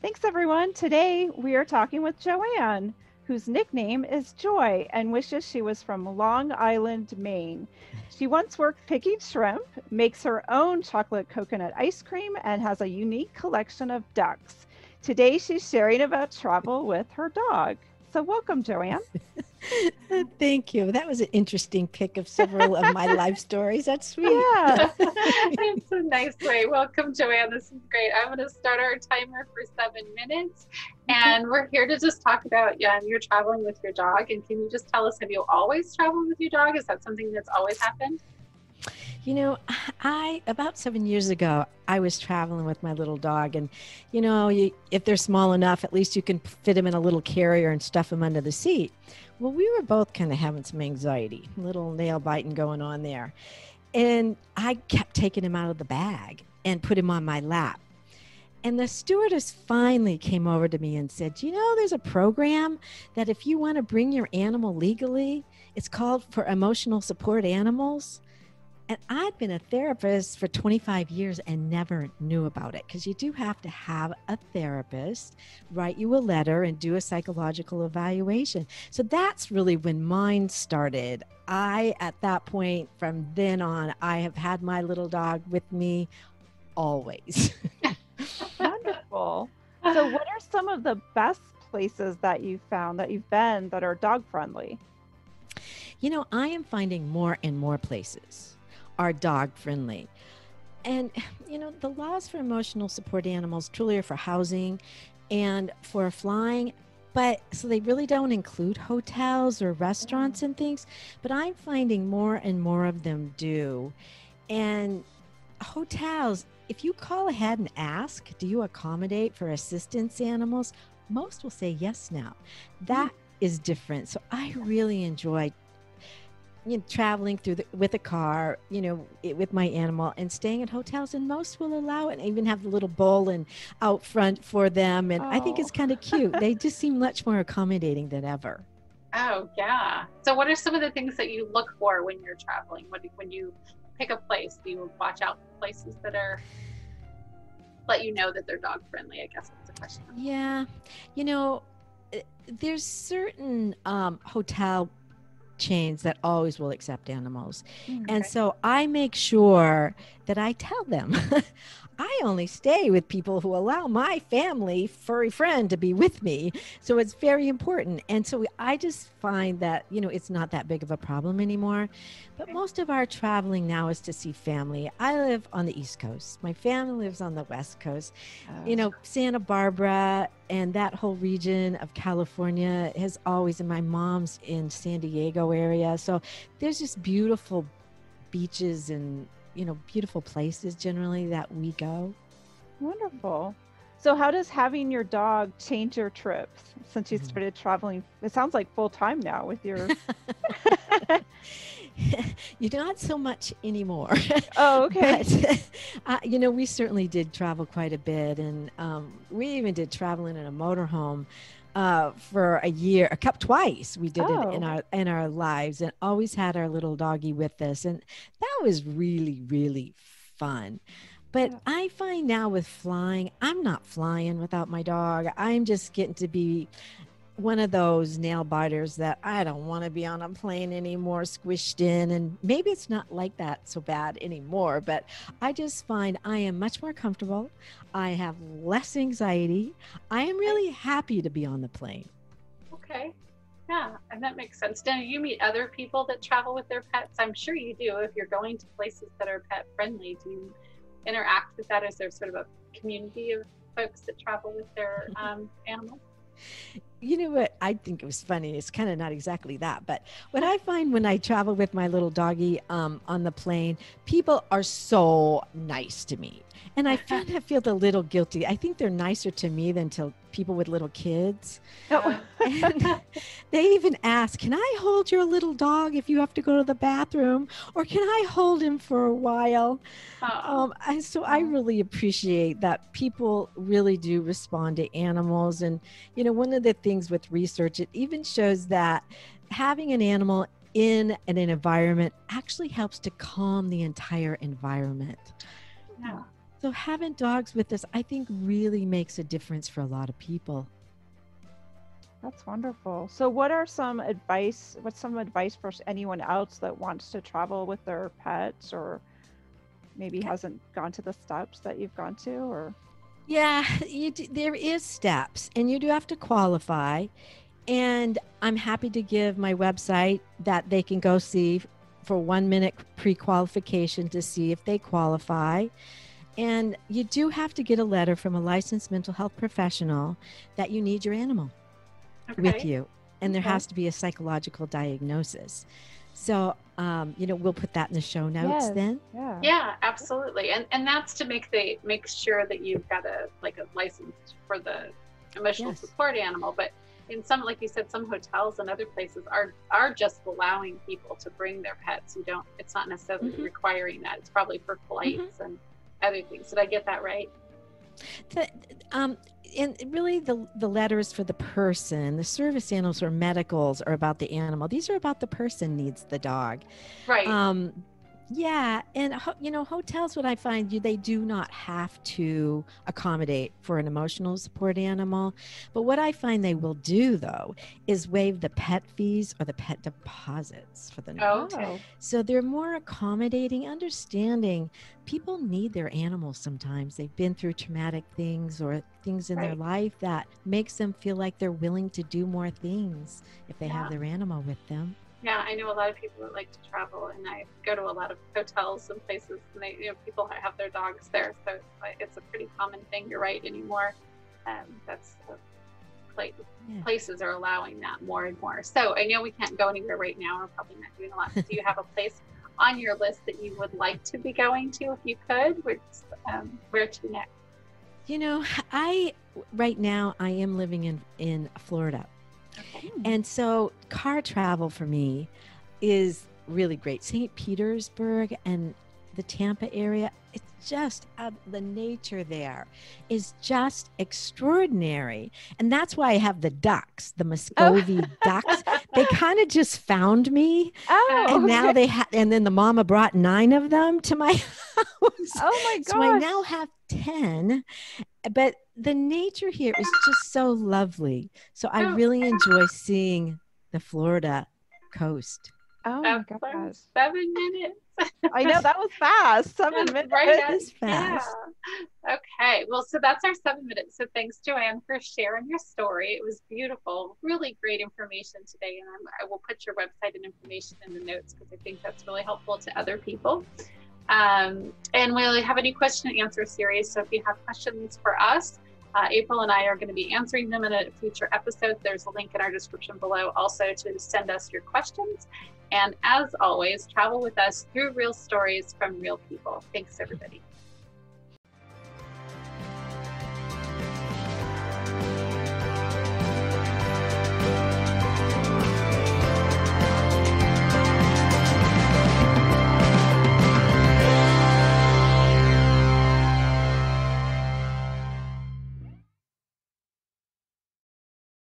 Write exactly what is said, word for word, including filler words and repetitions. Thanks everyone. Today we are talking with Joanne, whose nickname is Joy and wishes she was from Long Island, Maine. She once worked picking shrimp, makes her own chocolate coconut ice cream, and has a unique collection of ducks. Today she's sharing about travel with her dog. So welcome, Joanne. Thank you. That was an interesting pick of several of my life stories. That's sweet. Yeah. It's a nice way. Welcome, Joanne. This is great. I'm going to start our timer for seven minutes. And we're here to just talk about, yeah, you're traveling with your dog. And can you just tell us, have you always traveled with your dog? Is that something that's always happened? You know, I, about seven years ago, I was traveling with my little dog, and, you know, you, if they're small enough, at least you can fit them in a little carrier and stuff them under the seat. Well, we were both kind of having some anxiety, little nail biting going on there. And I kept taking him out of the bag and put him on my lap. And the stewardess finally came over to me and said, you know, there's a program that if you want to bring your animal legally, it's called for emotional support animals. And I'd been a therapist for twenty-five years and never knew about it, because you do have to have a therapist write you a letter and do a psychological evaluation. So that's really when mine started. I, at that point, from then on, I have had my little dog with me always. Wonderful. So what are some of the best places that you've found that you've been that are dog friendly? You know, I am finding more and more places are dog friendly. And, you know, the laws for emotional support animals truly are for housing and for flying, but so they really don't include hotels or restaurants and things, but I'm finding more and more of them do. And hotels, if you call ahead and ask, do you accommodate for assistance animals? Most will say yes now. That is different. So I really enjoy You know, traveling through the, with a car, you know, it, with my animal, and staying at hotels, and most will allow it. I even have the little bowl and out front for them, and oh. I think it's kind of cute. They just seem much more accommodating than ever. Oh yeah. So what are some of the things that you look for when you're traveling? When when you pick a place, do you watch out for places that are let you know that they're dog friendly? I guess that's the question. Yeah, you know, there's certain um, hotel chains that always will accept animals. Okay. And so I make sure that I tell them, I only stay with people who allow my family furry friend to be with me. So it's very important. And so we, I just find that, you know, it's not that big of a problem anymore. But okay. Most of our traveling now is to see family. I live on the East Coast. My family lives on the West Coast. Oh. You know, Santa Barbara and that whole region of California has always, and my mom's in San Diego area. So there's just beautiful beaches and, you know, beautiful places generally that we go. Wonderful. So how does having your dog change your trips since you started traveling? It sounds like full time now with your... You're not so much anymore. Oh, okay. But, uh, you know, we certainly did travel quite a bit, and um, we even did traveling in a motorhome uh, for a year, a cup twice. We did oh. it in our in our lives, and always had our little doggy with us, and that was really really fun. But yeah. I find now with flying, I'm not flying without my dog. I'm just getting to be one of those nail biters that I don't want to be on a plane anymore, squished in. And maybe it's not like that so bad anymore, but I just find I am much more comfortable. I have less anxiety. I am really happy to be on the plane. Okay. Yeah, and that makes sense. Now, you meet other people that travel with their pets. I'm sure you do. If you're going to places that are pet friendly, do you interact with that? Is there sort of a community of folks that travel with their um, animals? You know what? I think it was funny. It's kind of not exactly that, but what I find when I travel with my little doggy um, on the plane, people are so nice to me. And I kind of feel a little guilty. I think they're nicer to me than to people with little kids. Oh. And they even ask, can I hold your little dog if you have to go to the bathroom? Or can I hold him for a while? Oh. Um, and so I really appreciate that people really do respond to animals. And, you know, one of the things with research, it even shows that having an animal in an environment actually helps to calm the entire environment. Yeah. So having dogs with us, I think, really makes a difference for a lot of people. That's wonderful. So what are some advice, what's some advice for anyone else that wants to travel with their pets, or maybe hasn't gone to the steps that you've gone to? Or Yeah, you do, there is steps, and you do have to qualify. And I'm happy to give my website that they can go see for one minute pre-qualification to see if they qualify. And you do have to get a letter from a licensed mental health professional that you need your animal. Okay. With you, and there okay. has to be a psychological diagnosis. So um you know, we'll put that in the show notes. Yes. Then yeah. yeah absolutely and and that's to make the make sure that you've got a like a license for the emotional yes. support animal. But in some, like you said, some hotels and other places are are just allowing people to bring their pets. You don't, it's not necessarily mm-hmm. requiring that. It's probably for flights mm-hmm. and other things. Did I get that right? The, um, and really the, the letter is for the person. The service animals or medicals are about the animal. These are about the person needs the dog. Right. Um, yeah. And, ho you know, hotels, what I find, you, they do not have to accommodate for an emotional support animal. But what I find they will do, though, is waive the pet fees or the pet deposits for the dog. Oh. So they're more accommodating, understanding. People need their animals sometimes. They've been through traumatic things or things in right. their life that makes them feel like they're willing to do more things if they yeah. have their animal with them. Yeah, I know a lot of people that like to travel, and I go to a lot of hotels and places, and they, you know, people have their dogs there, so it's a pretty common thing. You're right, anymore, um, that's uh, place, yeah. places are allowing that more and more. So I know we can't go anywhere right now. We're probably not doing a lot. Do you have a place on your list that you would like to be going to if you could? Where, um, where to next? You know, I right now I am living in in Florida. Okay. And so car travel for me is really great. Saint Petersburg and the Tampa area, it's just uh, the nature there is just extraordinary. And that's why I have the ducks, the Muscovy oh. ducks. They kind of just found me. Oh, and okay. now they had, and then the mama brought nine of them to my house. Oh my gosh. So I now have ten. But the nature here is just so lovely. So I really enjoy seeing the Florida coast. Oh my gosh. Seven minutes. I know, that was fast. Seven minutes. Right, that is fast. Yeah. Okay. Well, so that's our seven minutes. So thanks, Joanne, for sharing your story. It was beautiful. Really great information today. And I'm, I will put your website and information in the notes because I think that's really helpful to other people. Um, and we'll have a new question and answer series. So if you have questions for us, uh, April and I are going to be answering them in a future episode. There's a link in our description below also to send us your questions. And as always, travel with us through real stories from real people. Thanks, everybody.